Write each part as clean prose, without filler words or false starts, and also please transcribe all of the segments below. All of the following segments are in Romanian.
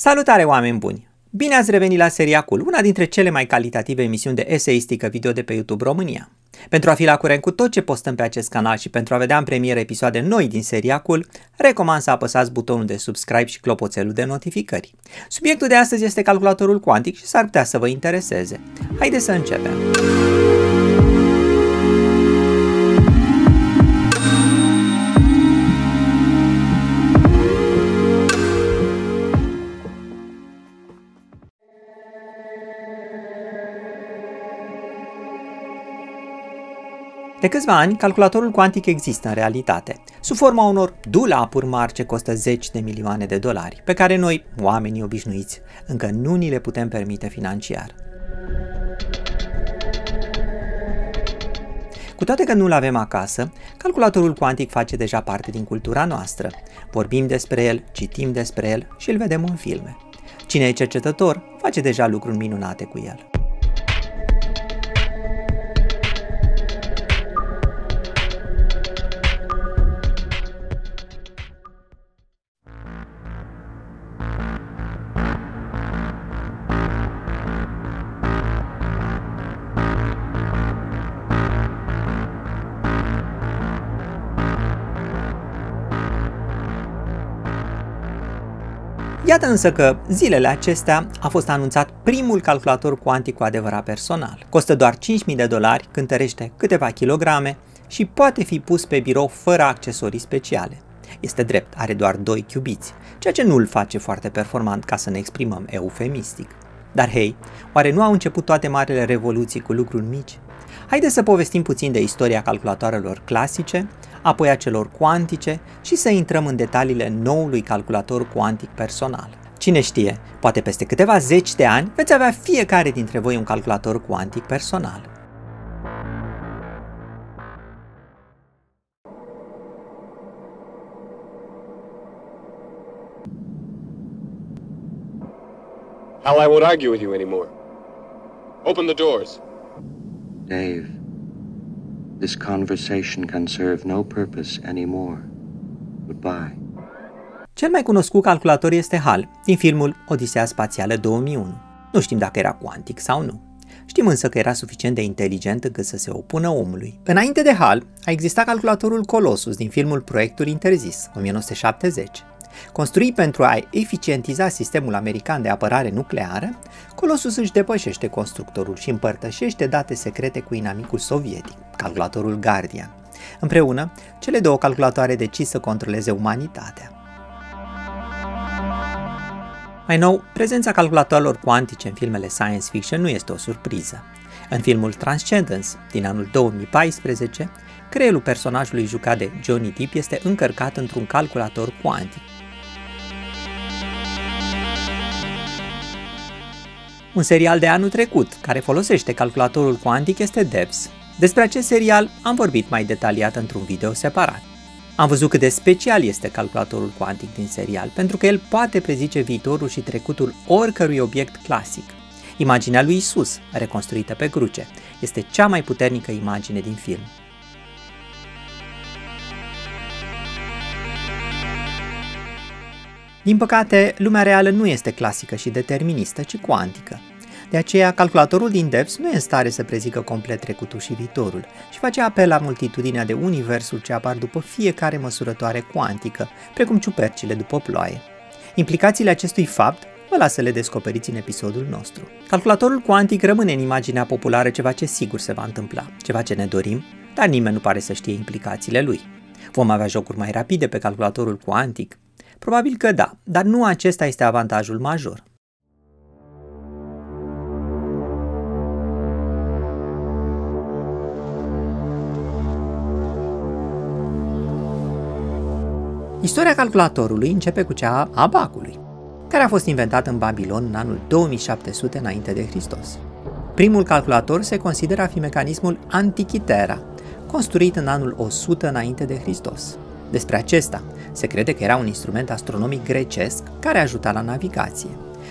Salutare, oameni buni! Bine ați revenit la Seria Cool, una dintre cele mai calitative emisiuni de eseistică video de pe YouTube România. Pentru a fi la curent cu tot ce postăm pe acest canal și pentru a vedea în premieră episoade noi din Seria Cool, recomand să apăsați butonul de subscribe și clopoțelul de notificări. Subiectul de astăzi este calculatorul cuantic și s-ar putea să vă intereseze. Haideți să începem! De câțiva ani, calculatorul cuantic există în realitate, sub forma unor dulapuri mari ce costă zeci de milioane de dolari, pe care noi, oamenii obișnuiți, încă nu ni le putem permite financiar. Cu toate că nu-l avem acasă, calculatorul cuantic face deja parte din cultura noastră. Vorbim despre el, citim despre el și îl vedem în filme. Cine e cercetător, face deja lucruri minunate cu el. Iată însă că zilele acestea a fost anunțat primul calculator cuantic cu adevărat personal. Costă doar 5.000 de dolari, cântărește câteva kilograme și poate fi pus pe birou fără accesorii speciale. Este drept, are doar 2 cubiți, ceea ce nu îl face foarte performant, ca să ne exprimăm eufemistic. Dar hei, oare nu au început toate marile revoluții cu lucruri mici? Haideți să povestim puțin de istoria calculatoarelor clasice, apoi a celor cuantice și să intrăm în detaliile noului calculator cuantic personal. Cine știe, poate peste câteva zeci de ani veți avea fiecare dintre voi un calculator cuantic personal. Hal, I won't argue with you anymore. Open the doors. Dave, this conversation can serve no purpose anymore. Goodbye. Cel mai cunoscut calculator este HAL, din filmul Odisea Spațială 2001. Nu știm dacă era cuantic sau nu. Știm însă că era suficient de inteligent încât să se opună omului. Înainte de HAL, a existat calculatorul Colossus din filmul Proiectul Interzis 1970. Construit pentru a eficientiza sistemul american de apărare nucleară, Colossus își depășește constructorul și împărtășește date secrete cu inamicul sovietic, calculatorul Guardian. Împreună, cele două calculatoare decid să controleze umanitatea. Mai nou, prezența calculatoarelor cuantice în filmele science fiction nu este o surpriză. În filmul Transcendence, din anul 2014, creierul personajului jucat de Johnny Depp este încărcat într-un calculator cuantic. Un serial de anul trecut care folosește calculatorul cuantic este Devs. Despre acest serial am vorbit mai detaliat într-un video separat. Am văzut cât de special este calculatorul cuantic din serial, pentru că el poate prezice viitorul și trecutul oricărui obiect clasic. Imaginea lui Isus, reconstruită pe cruce, este cea mai puternică imagine din film. Din păcate, lumea reală nu este clasică și deterministă, ci cuantică. De aceea, calculatorul din Devs nu e în stare să prezică complet trecutul și viitorul și face apel la multitudinea de universuri ce apar după fiecare măsurătoare cuantică, precum ciupercile după ploaie. Implicațiile acestui fapt vă las să le descoperiți în episodul nostru. Calculatorul cuantic rămâne în imaginea populară ceva ce sigur se va întâmpla, ceva ce ne dorim, dar nimeni nu pare să știe implicațiile lui. Vom avea jocuri mai rapide pe calculatorul cuantic? Probabil că da, dar nu acesta este avantajul major. Istoria calculatorului începe cu cea a abacului, care a fost inventat în Babilon în anul 2700 înainte de Hristos. Primul calculator se consideră a fi mecanismul Antichitera, construit în anul 100 înainte de Hristos. Despre acesta se crede că era un instrument astronomic grecesc care ajuta la navigație.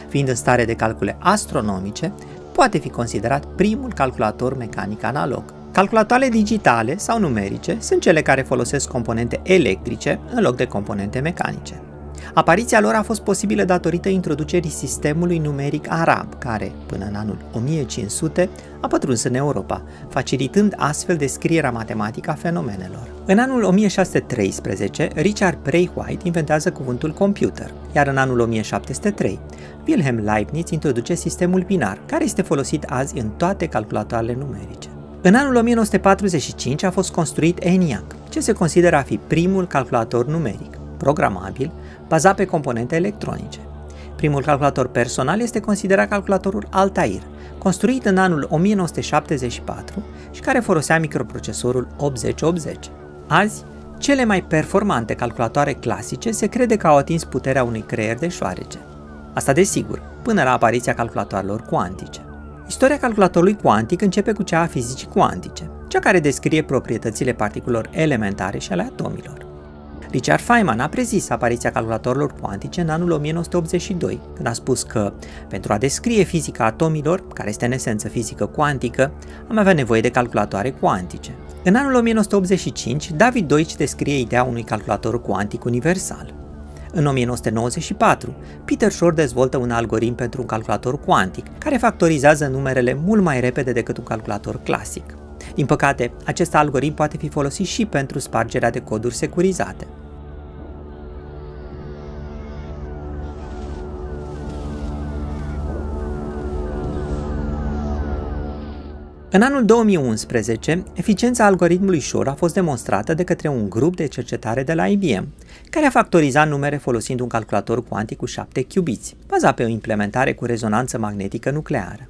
Fiind în stare de calcule astronomice, poate fi considerat primul calculator mecanic analog. Calculatoarele digitale sau numerice sunt cele care folosesc componente electrice în loc de componente mecanice. Apariția lor a fost posibilă datorită introducerii sistemului numeric arab, care, până în anul 1500, a pătruns în Europa, facilitând astfel descrierea matematică a fenomenelor. În anul 1613, Richard Braithwaite inventează cuvântul computer, iar în anul 1703, Wilhelm Leibniz introduce sistemul binar, care este folosit azi în toate calculatoarele numerice. În anul 1945 a fost construit ENIAC, ce se consideră a fi primul calculator numeric, programabil, bazat pe componente electronice. Primul calculator personal este considerat calculatorul Altair, construit în anul 1974 și care folosea microprocesorul 8080. Azi, cele mai performante calculatoare clasice se crede că au atins puterea unui creier de șoarece. Asta desigur, până la apariția calculatoarelor cuantice. Istoria calculatorului cuantic începe cu cea a fizicii cuantice, cea care descrie proprietățile particulelor elementare și ale atomilor. Richard Feynman a prezis apariția calculatorilor cuantice în anul 1982, când a spus că, pentru a descrie fizica atomilor, care este în esență fizică cuantică, am avea nevoie de calculatoare cuantice. În anul 1985, David Deutsch descrie ideea unui calculator cuantic universal. În 1994, Peter Shor dezvoltă un algoritm pentru un calculator cuantic, care factorizează numerele mult mai repede decât un calculator clasic. Din păcate, acest algoritm poate fi folosit și pentru spargerea de coduri securizate. În anul 2011, eficiența algoritmului Shor a fost demonstrată de către un grup de cercetare de la IBM, care a factorizat numere folosind un calculator cuantic cu 7 cubiți, bazat pe o implementare cu rezonanță magnetică nucleară.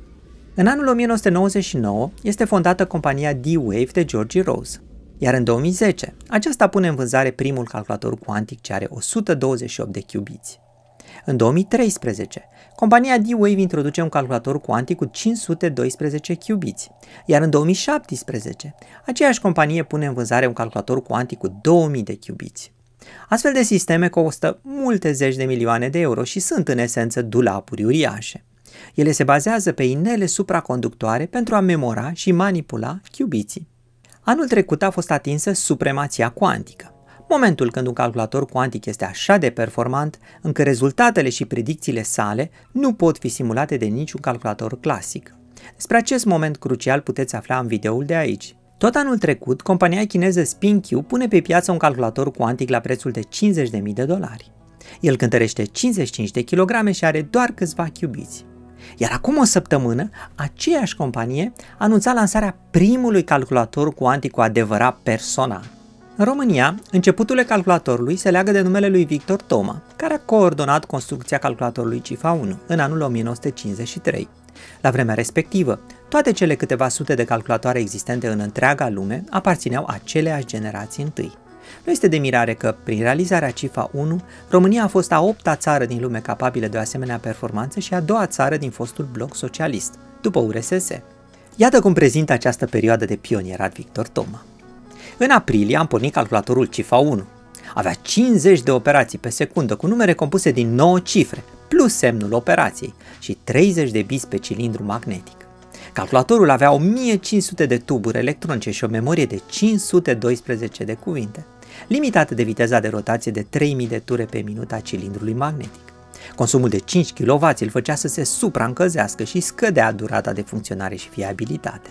În anul 1999 este fondată compania D-Wave de George Rose, iar în 2010 aceasta pune în vânzare primul calculator cuantic ce are 128 de cubiți. În 2013, compania D-Wave introduce un calculator cuantic cu 512 cubiți, iar în 2017, aceeași companie pune în vânzare un calculator cuantic cu 2000 de cubiți. Astfel de sisteme costă multe zeci de milioane de euro și sunt în esență dulapuri uriașe. Ele se bazează pe inele supraconductoare pentru a memora și manipula cubiții. Anul trecut a fost atinsă supremația cuantică, momentul când un calculator cuantic este așa de performant încât rezultatele și predicțiile sale nu pot fi simulate de niciun calculator clasic. Despre acest moment crucial puteți afla în videoul de aici. Tot anul trecut, compania chineză SpinQ pune pe piață un calculator cuantic la prețul de $50.000. El cântărește 55 de kilograme și are doar câțiva cubiți. Iar acum o săptămână, aceeași companie anunța lansarea primului calculator cuantic cu adevărat personal. În România, începutul calculatorului se leagă de numele lui Victor Toma, care a coordonat construcția calculatorului Cifra 1 în anul 1953. La vremea respectivă, toate cele câteva sute de calculatoare existente în întreaga lume aparțineau aceleași generații întâi. Nu este de mirare că, prin realizarea Cifra 1, România a fost a 8-a țară din lume capabilă de o asemenea performanță și a 2-a țară din fostul bloc socialist, după URSS. Iată cum prezintă această perioadă de pionierat Victor Toma. În aprilie am pornit calculatorul Cifra 1. Avea 50 de operații pe secundă cu numere compuse din 9 cifre, plus semnul operației și 30 de biți pe cilindru magnetic. Calculatorul avea 1500 de tuburi electronice și o memorie de 512 de cuvinte, limitată de viteza de rotație de 3000 de ture pe minut a cilindrului magnetic. Consumul de 5 kW îl făcea să se supraîncălzească și scădea durata de funcționare și fiabilitate.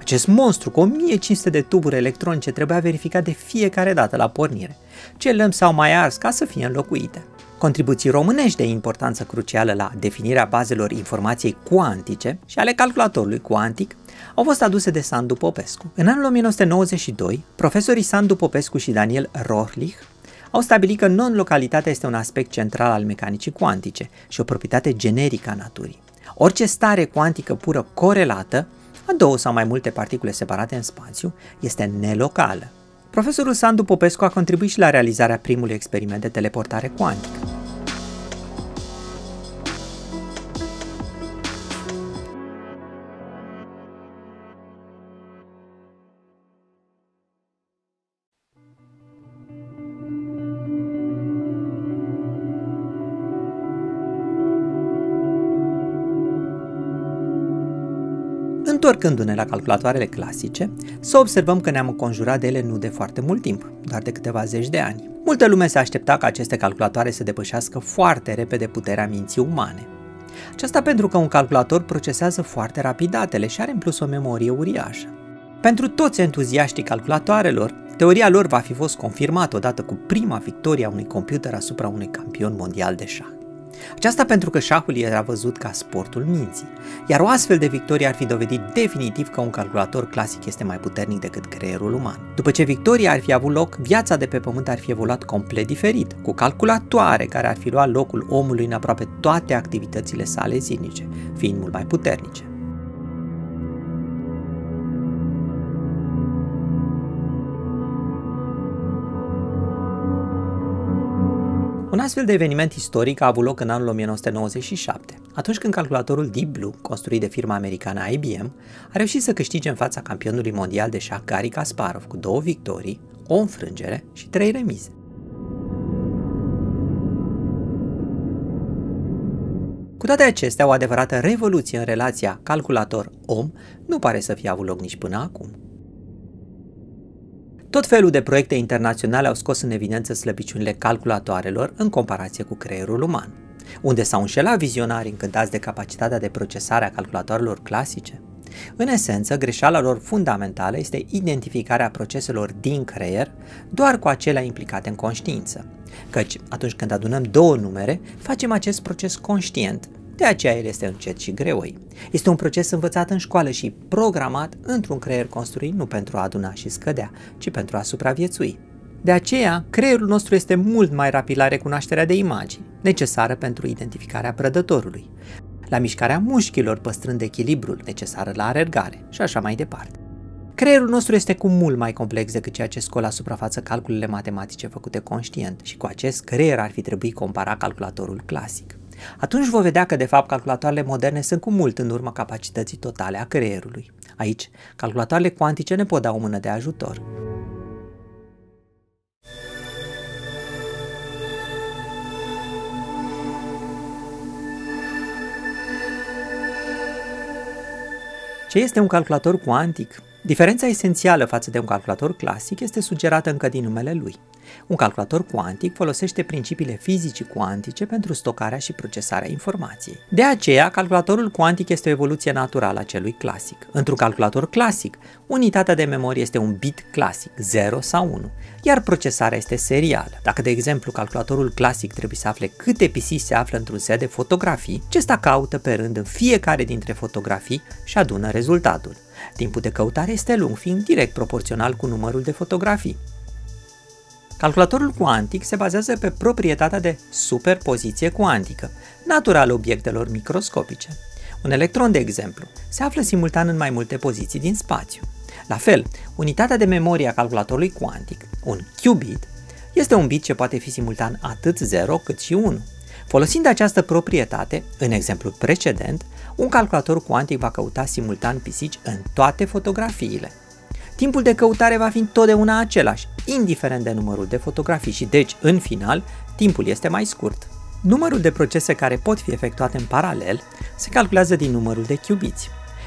Acest monstru cu 1500 de tuburi electronice trebuia verificat de fiecare dată la pornire, ce lămpi s-au mai ars ca să fie înlocuite. Contribuții românești de importanță crucială la definirea bazelor informației cuantice și ale calculatorului cuantic au fost aduse de Sandu Popescu. În anul 1992, profesorii Sandu Popescu și Daniel Rohrlich au stabilit că non-localitatea este un aspect central al mecanicii cuantice și o proprietate generică a naturii. Orice stare cuantică pură corelată a două sau mai multe particule separate în spațiu este nelocală. Profesorul Sandu Popescu a contribuit și la realizarea primului experiment de teleportare cuantică. Întorcându-ne la calculatoarele clasice, să observăm că ne-am înconjurat de ele nu de foarte mult timp, doar de câteva zeci de ani. Multă lume se aștepta ca aceste calculatoare să depășească foarte repede puterea minții umane. Aceasta pentru că un calculator procesează foarte rapid datele și are în plus o memorie uriașă. Pentru toți entuziaștii calculatoarelor, teoria lor va fi fost confirmată odată cu prima victorie a unui computer asupra unui campion mondial de șah. Aceasta pentru că șahul era văzut ca sportul minții, iar o astfel de victorie ar fi dovedit definitiv că un calculator clasic este mai puternic decât creierul uman. După ce victoria ar fi avut loc, viața de pe pământ ar fi evoluat complet diferit, cu calculatoare care ar fi luat locul omului în aproape toate activitățile sale zilnice, fiind mult mai puternice. Un astfel de eveniment istoric a avut loc în anul 1997, atunci când calculatorul Deep Blue, construit de firma americană IBM, a reușit să câștige în fața campionului mondial de șah Gary Kasparov cu 2 victorii, o înfrângere și 3 remize. Cu toate acestea, o adevărată revoluție în relația calculator-om nu pare să fie avut loc nici până acum. Tot felul de proiecte internaționale au scos în evidență slăbiciunile calculatoarelor în comparație cu creierul uman. Unde s-au înșelat vizionarii încântați de capacitatea de procesare a calculatoarelor clasice? În esență, greșeala lor fundamentală este identificarea proceselor din creier doar cu acelea implicate în conștiință, căci atunci când adunăm două numere, facem acest proces conștient, de aceea el este încet și greoi. Este un proces învățat în școală și programat într-un creier construit nu pentru a aduna și scădea, ci pentru a supraviețui. De aceea, creierul nostru este mult mai rapid la recunoașterea de imagini, necesară pentru identificarea prădătorului, la mișcarea mușchilor păstrând echilibrul, necesară la alergare și așa mai departe. Creierul nostru este cu mult mai complex decât ceea ce scot la suprafață calculele matematice făcute conștient și cu acest creier ar fi trebuit compara calculatorul clasic. Atunci vom vedea că, de fapt, calculatoarele moderne sunt cu mult în urma capacității totale a creierului. Aici, calculatoarele cuantice ne pot da o mână de ajutor. Ce este un calculator cuantic? Diferența esențială față de un calculator clasic este sugerată încă din numele lui. Un calculator cuantic folosește principiile fizicii cuantice pentru stocarea și procesarea informației. De aceea, calculatorul cuantic este o evoluție naturală a celui clasic. Într-un calculator clasic, unitatea de memorie este un bit clasic, 0 sau 1, iar procesarea este serială. Dacă, de exemplu, calculatorul clasic trebuie să afle câte pisici se află într-un set de fotografii, acesta caută pe rând în fiecare dintre fotografii și adună rezultatul. Timpul de căutare este lung, fiind direct proporțional cu numărul de fotografii. Calculatorul cuantic se bazează pe proprietatea de superpoziție cuantică, naturală obiectelor microscopice. Un electron, de exemplu, se află simultan în mai multe poziții din spațiu. La fel, unitatea de memorie a calculatorului cuantic, un qubit, este un bit ce poate fi simultan atât 0 cât și 1. Folosind această proprietate, în exemplul precedent, un calculator cuantic va căuta simultan pisici în toate fotografiile. Timpul de căutare va fi întotdeauna același, indiferent de numărul de fotografii și deci, în final, timpul este mai scurt. Numărul de procese care pot fi efectuate în paralel se calculează din numărul de qubits.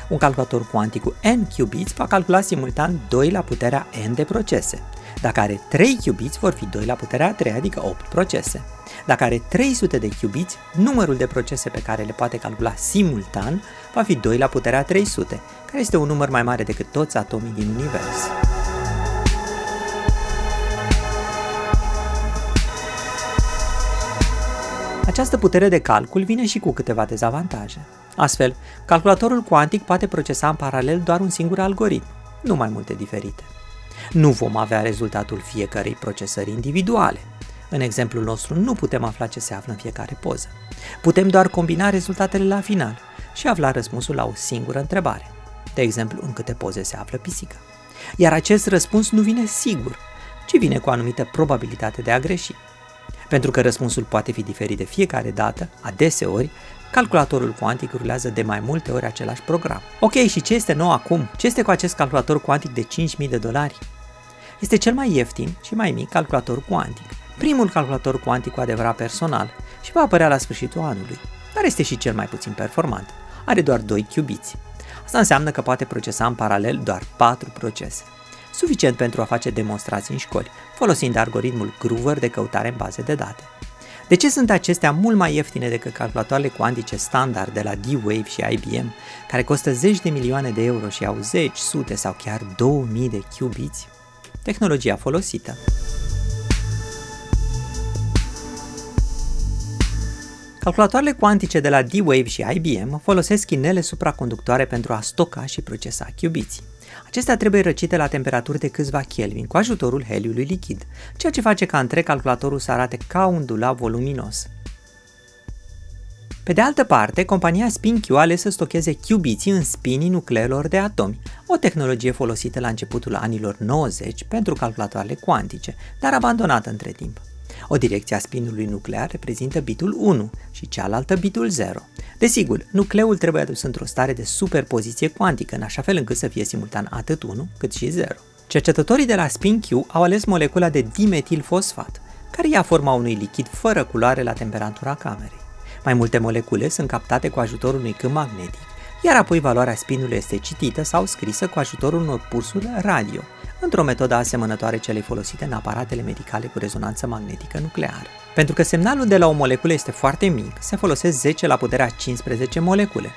Un calculator cuantic cu n qubits va calcula simultan 2 la puterea n de procese. Dacă are 3 qubits, vor fi 2 la puterea 3, adică 8 procese. Dacă are 300 de qubits, numărul de procese pe care le poate calcula simultan va fi 2 la puterea 300, care este un număr mai mare decât toți atomii din univers. Această putere de calcul vine și cu câteva dezavantaje. Astfel, calculatorul cuantic poate procesa în paralel doar un singur algoritm, nu mai multe diferite. Nu vom avea rezultatul fiecărei procesări individuale. În exemplul nostru nu putem afla ce se află în fiecare poză. Putem doar combina rezultatele la final și afla răspunsul la o singură întrebare. De exemplu, în câte poze se află pisica. Iar acest răspuns nu vine sigur, ci vine cu o anumită probabilitate de a greși. Pentru că răspunsul poate fi diferit de fiecare dată, adeseori, calculatorul cuantic rulează de mai multe ori același program. Ok, și ce este nou acum? Ce este cu acest calculator cuantic de $5.000? Este cel mai ieftin și mai mic calculator cuantic, primul calculator cuantic cu adevărat personal și va apărea la sfârșitul anului, dar este și cel mai puțin performant. Are doar 2 qubits. Asta înseamnă că poate procesa în paralel doar 4 procese. suficient pentru a face demonstrații în școli, folosind algoritmul Grover de căutare în baze de date. De ce sunt acestea mult mai ieftine decât calculatoarele cuantice standard de la D-Wave și IBM, care costă zeci de milioane de euro și au zeci, sute sau chiar 2000 de qubits? Tehnologia folosită. Calculatoarele cuantice de la D-Wave și IBM folosesc inele supraconductoare pentru a stoca și procesa qubits. Acestea trebuie răcite la temperaturi de câțiva Kelvin cu ajutorul heliului lichid, ceea ce face ca întreg calculatorul să arate ca un dulap voluminos. Pe de altă parte, compania SpinQ a ales să stocheze qubitții în spinii nucleelor de atomi, o tehnologie folosită la începutul anilor 90 pentru calculatoarele cuantice, dar abandonată între timp. O direcție a spinului nuclear reprezintă bitul 1 și cealaltă bitul 0. Desigur, nucleul trebuie adus într-o stare de superpoziție cuantică, în așa fel încât să fie simultan atât 1 cât și 0. Cercetătorii de la SpinQ au ales molecula de dimetilfosfat, care ia forma unui lichid fără culoare la temperatura camerei. Mai multe molecule sunt captate cu ajutorul unui câmp magnetic, iar apoi valoarea spinului este citită sau scrisă cu ajutorul unor pulsuri radio, într-o metodă asemănătoare celei folosite în aparatele medicale cu rezonanță magnetică nucleară. Pentru că semnalul de la o moleculă este foarte mic, se folosesc 10 la puterea 15 molecule,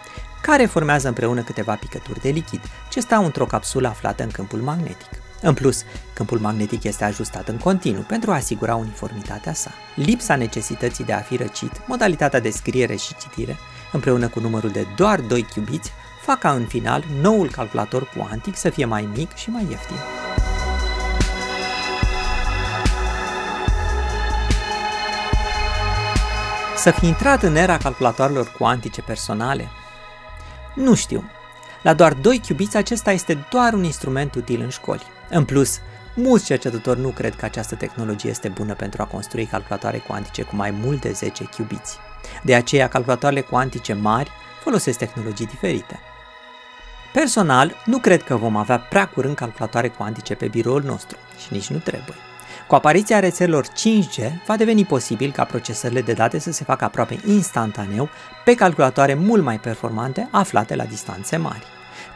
care formează împreună câteva picături de lichid, ce stau într-o capsulă aflată în câmpul magnetic. În plus, câmpul magnetic este ajustat în continuu pentru a asigura uniformitatea sa. Lipsa necesității de a fi răcit, modalitatea de scriere și citire, împreună cu numărul de doar 2 qubits, fac ca în final noul calculator cuantic să fie mai mic și mai ieftin. Să fi intrat în era calculatoarelor cuantice personale? Nu știu. La doar 2 qubits acesta este doar un instrument util în școli. În plus, mulți cercetători nu cred că această tehnologie este bună pentru a construi calculatoare cuantice cu mai mult de 10 qubits. De aceea, calculatoarele cuantice mari folosesc tehnologii diferite. Personal, nu cred că vom avea prea curând calculatoare cuantice pe biroul nostru și nici nu trebuie. Cu apariția rețelelor 5G, va deveni posibil ca procesările de date să se facă aproape instantaneu pe calculatoare mult mai performante aflate la distanțe mari.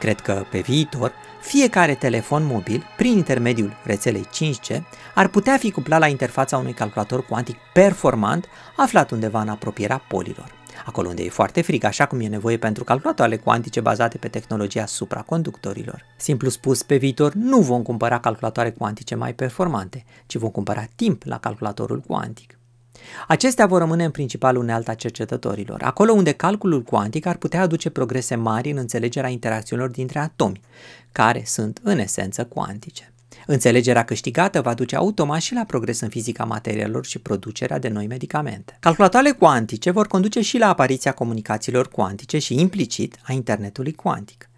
Cred că, pe viitor, fiecare telefon mobil, prin intermediul rețelei 5G, ar putea fi cuplat la interfața unui calculator cuantic performant aflat undeva în apropierea polilor, acolo unde e foarte frig, așa cum e nevoie pentru calculatoarele cuantice bazate pe tehnologia supraconductorilor. Simplu spus, pe viitor nu vom cumpăra calculatoare cuantice mai performante, ci vom cumpăra timp la calculatorul cuantic. Acestea vor rămâne în principal unealta cercetătorilor, acolo unde calculul cuantic ar putea aduce progrese mari în înțelegerea interacțiunilor dintre atomi, care sunt în esență cuantice. Înțelegerea câștigată va duce automat și la progres în fizica materialelor și producerea de noi medicamente. Calculatoarele cuantice vor conduce și la apariția comunicațiilor cuantice și implicit a internetului cuantic.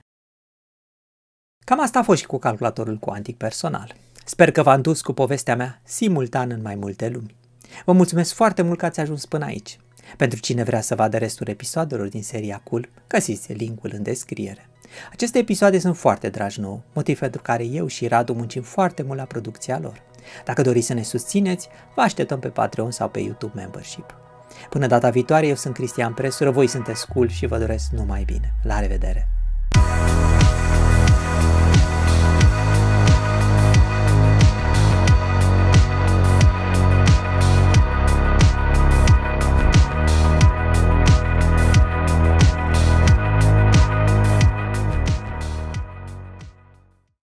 Cam asta a fost și cu calculatorul cuantic personal. Sper că v-am dus cu povestea mea simultan în mai multe lumi. Vă mulțumesc foarte mult că ați ajuns până aici. Pentru cine vrea să vadă restul episoadelor din seria Cool, găsiți linkul în descriere. Aceste episoade sunt foarte dragi nouă, motiv pentru care eu și Radu muncim foarte mult la producția lor. Dacă doriți să ne susțineți, vă așteptăm pe Patreon sau pe YouTube Membership. Până data viitoare, eu sunt Cristian Presură, voi sunteți Cool și vă doresc numai bine. La revedere!